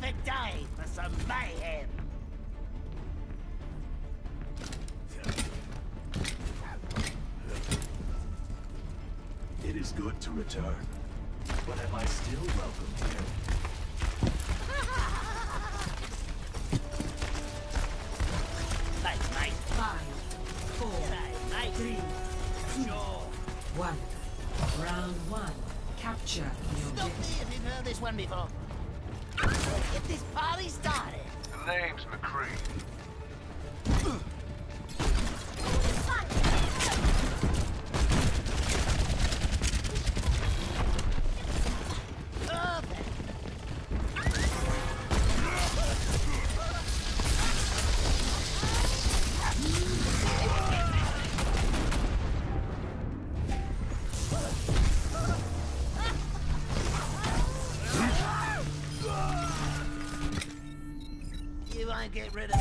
perfect day for some mayhem. It is good to return, but am I still welcome here? One. Round one. Capture the objective. Stop me if you've heard this one before. Get this party started. The name's McCree. Get rid of it.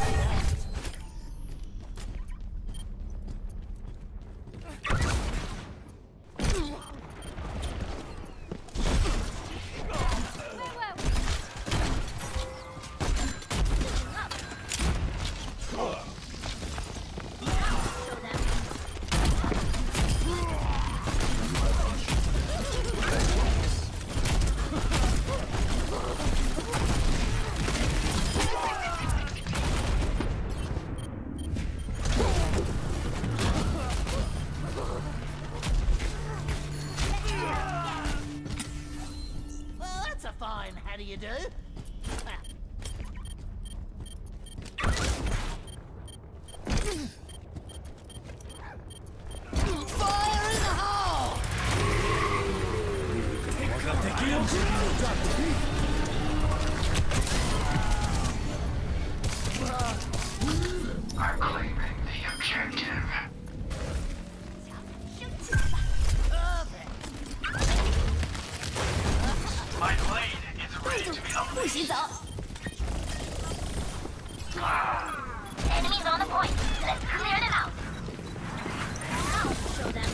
How do you do? Fire in the hole! I'm claiming the objective. She's up. Enemies on the point. Let's clear them out. I'll show them.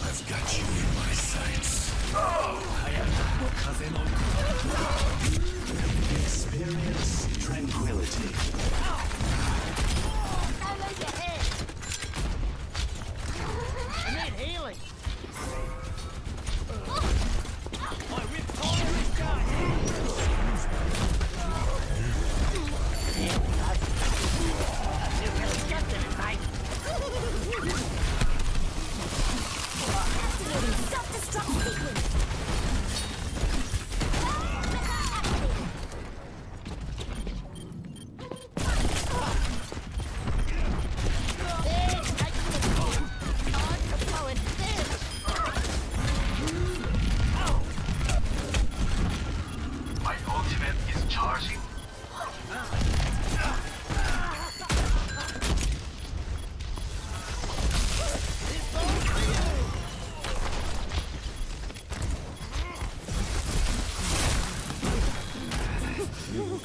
I've got you in my sights. Oh, I am experience tranquility. I lose your head. I need healing. No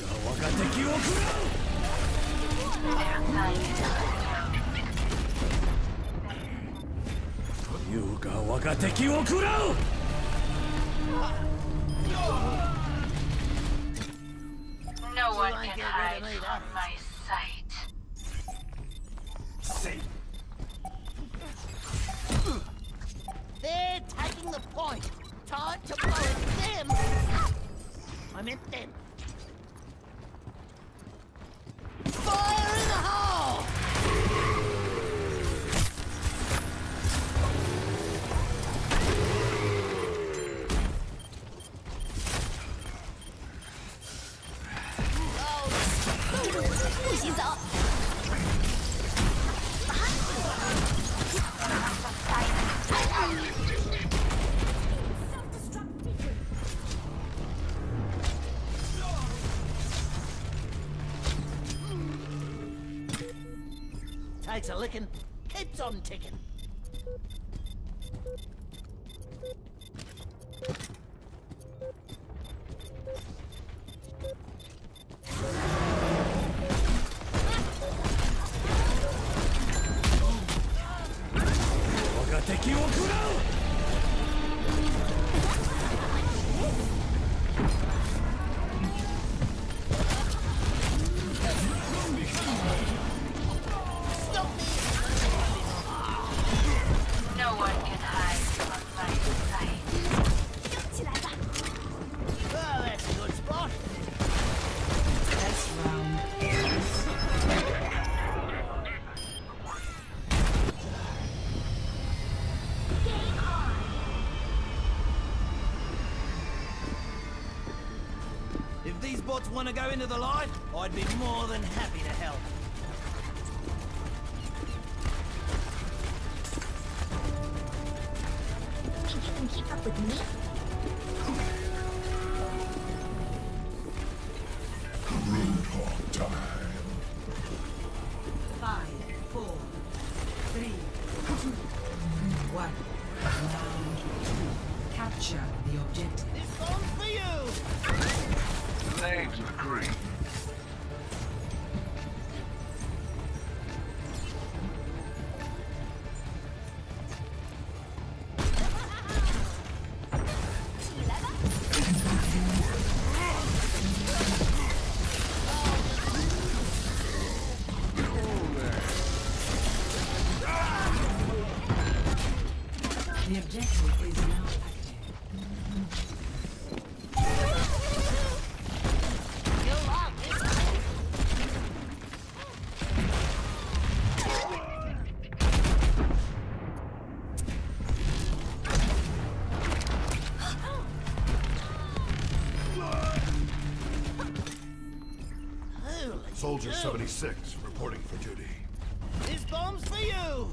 one can hide from my sight. Safe. They're taking the point. Time to blow at them. I meant them. Fire in the hole! She's up. Takes a licking, keeps on ticking. Want to go into the light? I'd be more than happy to help. Think you can keep up with me? Roadhog time. 5, 4, 3, 2, 1. Round 2. Capture the objective. This one's for you! Name's McCree. The objective is now active. Soldier 76, reporting for duty. This bomb's for you!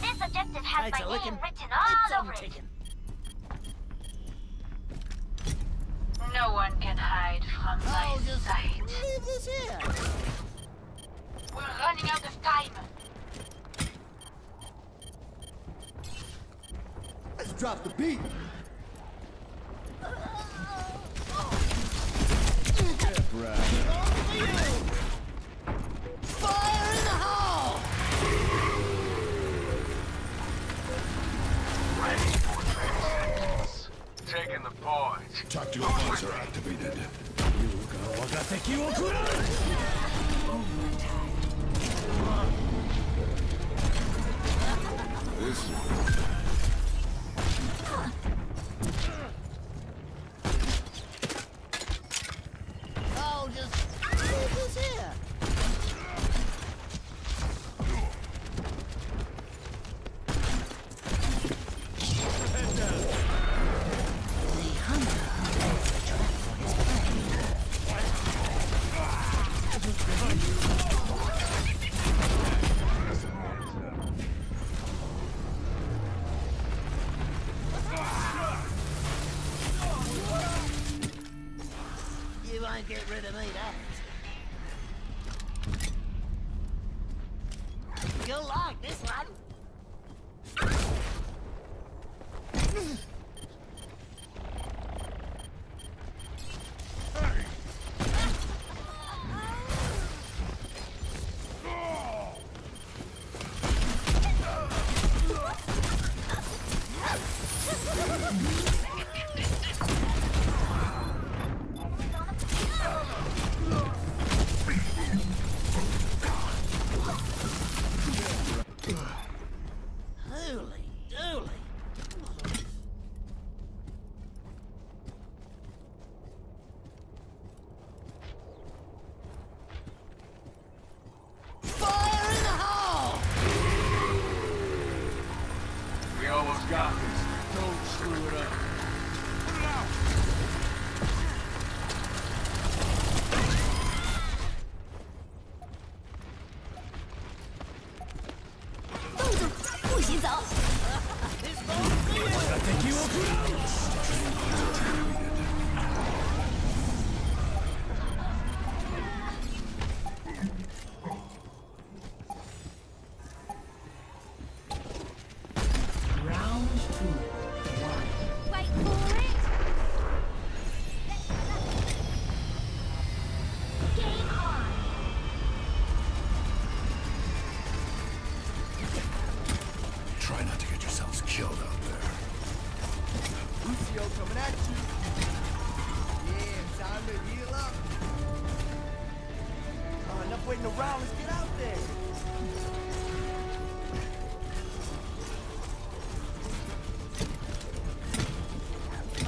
Has my name written all over it. No one can hide from my sight. Leave this here. We're running out of time. Let's drop the beat. Tactical guns are activated. This one. Get rid of me, that. You'll like this one. No!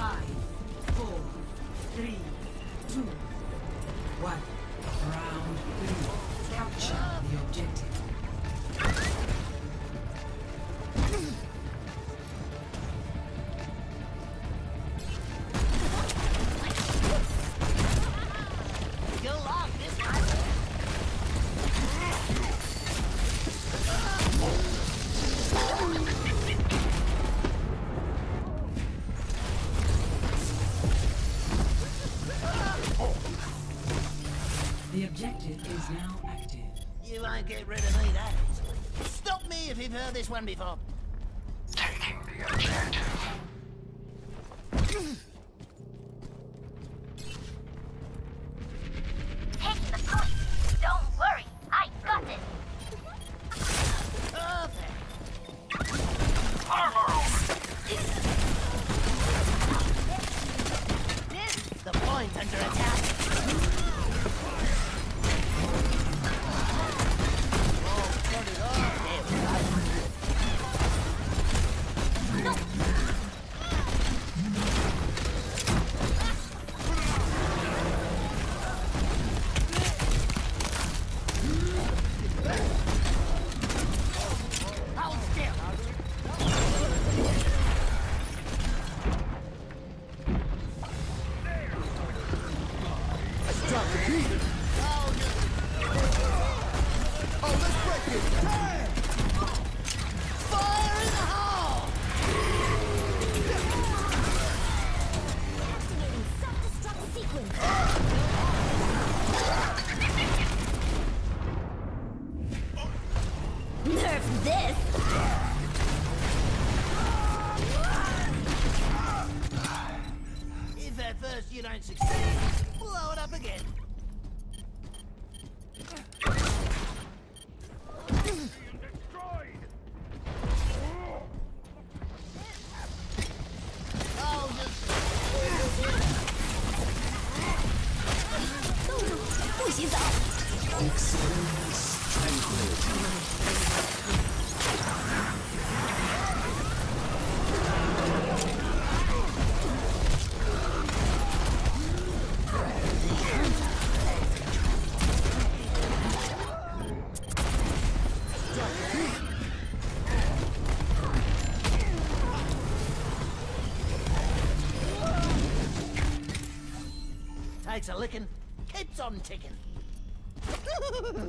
5, 4, 3, 2, 1. Round 3. Capture the objective. The objective is now active. You won't get rid of me that easily. Stop me if you've heard this one before. Taking the objective. Takes a licking, keeps on ticking. Don't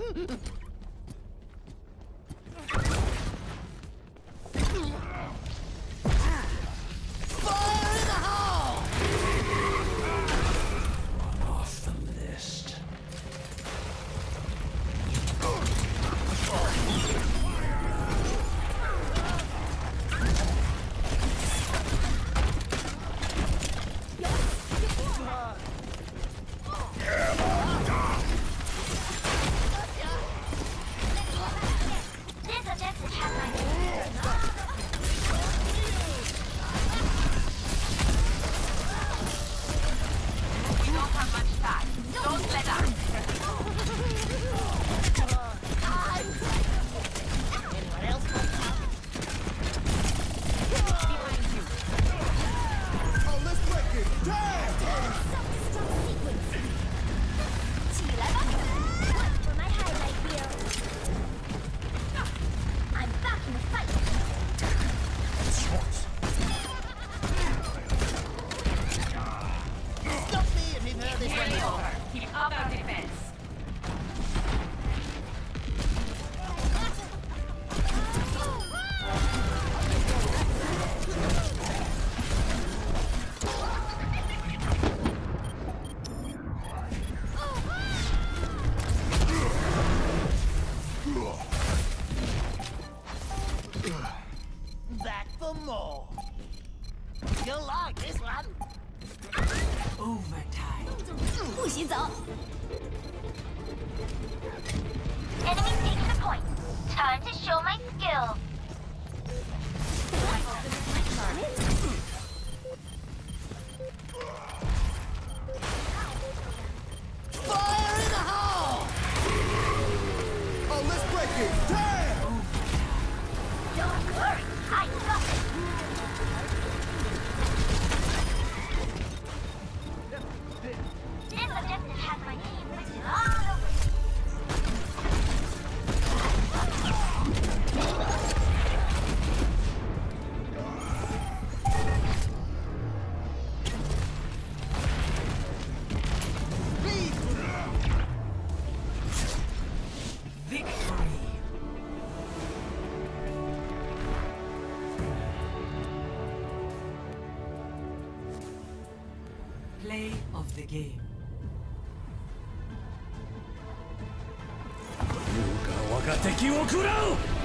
worry, I got it! Play of the game. You'll be able to kill them!